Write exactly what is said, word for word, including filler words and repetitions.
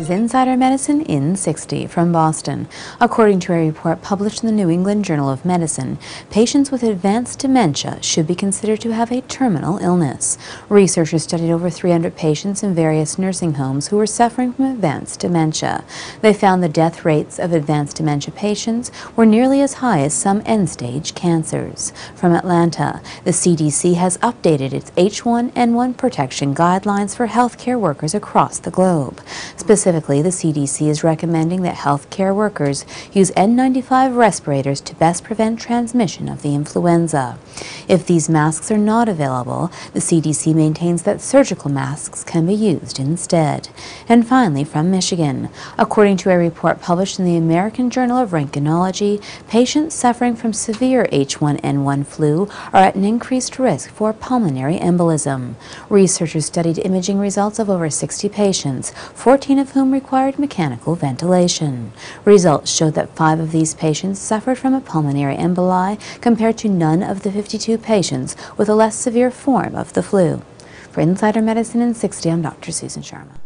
This is Insider Medicine in sixty from Boston. According to a report published in the New England Journal of Medicine, patients with advanced dementia should be considered to have a terminal illness. Researchers studied over three hundred patients in various nursing homes who were suffering from advanced dementia. They found the death rates of advanced dementia patients were nearly as high as some end-stage cancers. From Atlanta, the C D C has updated its H one N one protection guidelines for healthcare workers across the globe. Specifically, the C D C is recommending that healthcare workers use N ninety-five respirators to best prevent transmission of the influenza. If these masks are not available, the C D C maintains that surgical masks can be used instead. And finally, from Michigan, according to a report published in the American Journal of Roentgenology, patients suffering from severe H one N one flu are at an increased risk for pulmonary embolism. Researchers studied imaging results of over sixty patients, fourteen of whom required mechanical ventilation. Results showed that five of these patients suffered from a pulmonary emboli compared to none of the fifty-two patients with a less severe form of the flu. For Insider Medicine in sixty, I'm Doctor Susan Sharma.